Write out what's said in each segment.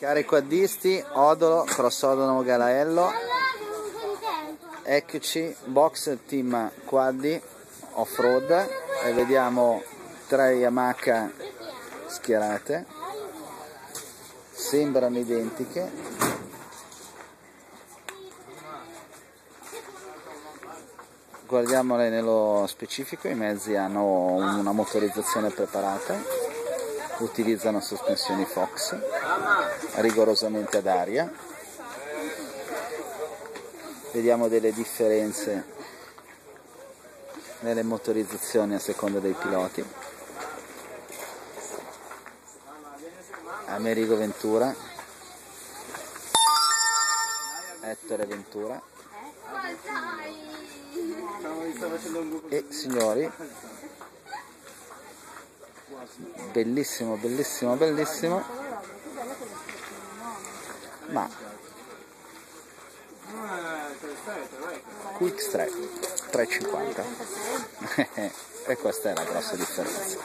Cari quaddisti, Odolo, Crossodromo Gaialello, eccoci, box team quaddi off-road e vediamo tre Yamaha schierate, sembrano identiche. Guardiamole nello specifico, i mezzi hanno una motorizzazione preparata. Utilizzano sospensioni Fox rigorosamente ad aria. Vediamo delle differenze nelle motorizzazioni a seconda dei piloti. Amerigo Ventura, Ettore Ventura. E signori, bellissimo, bellissimo, bellissimo, ma QX3 350 e questa è la grossa differenza.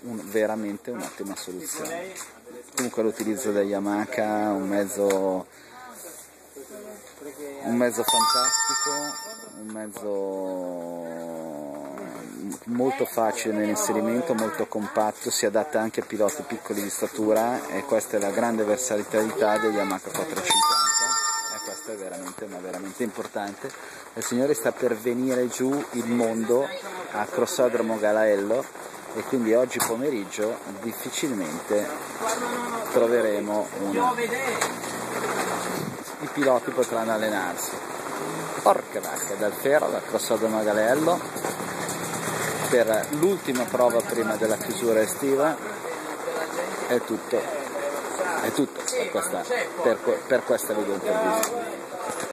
Veramente un'ottima soluzione. Comunque l'utilizzo della Yamaha, un mezzo fantastico, un mezzo molto facile nell'inserimento, molto compatto, si adatta anche a piloti piccoli di statura e questa è la grande versatilità degli Yamaha 450 e questa è veramente, ma veramente importante. E signori, sta per venire giù il mondo a Crossodromo Gaialello e quindi oggi pomeriggio difficilmente troveremo i piloti potranno allenarsi. Porca vacca, dal Fero, da Crossodromo Gaialello, per l'ultima prova prima della chiusura estiva è tutto per questa videointervista.